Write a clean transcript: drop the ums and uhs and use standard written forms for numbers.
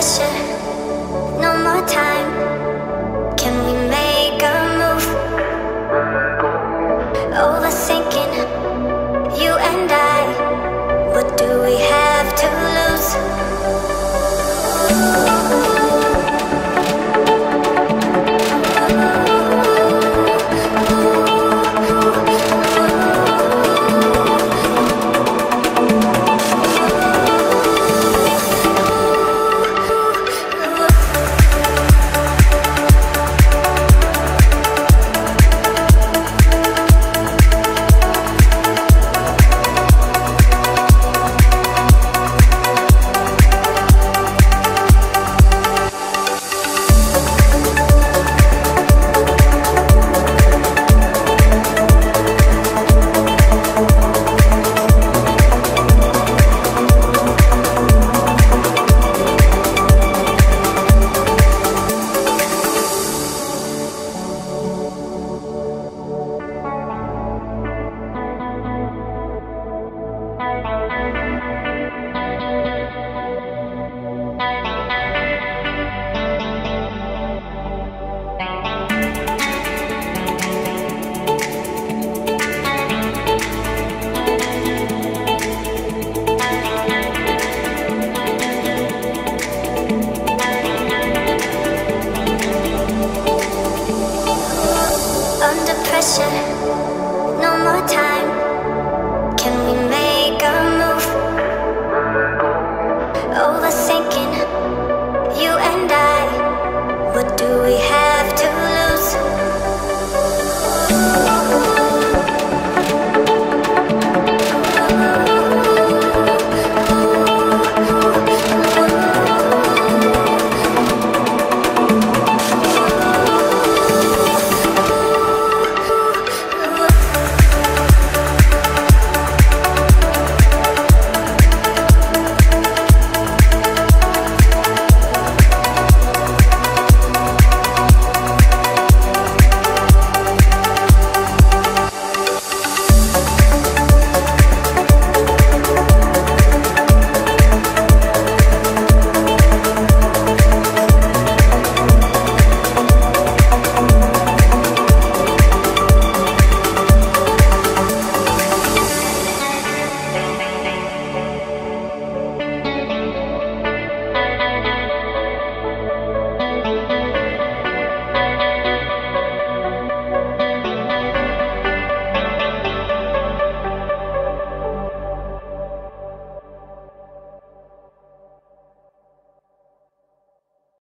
pressure.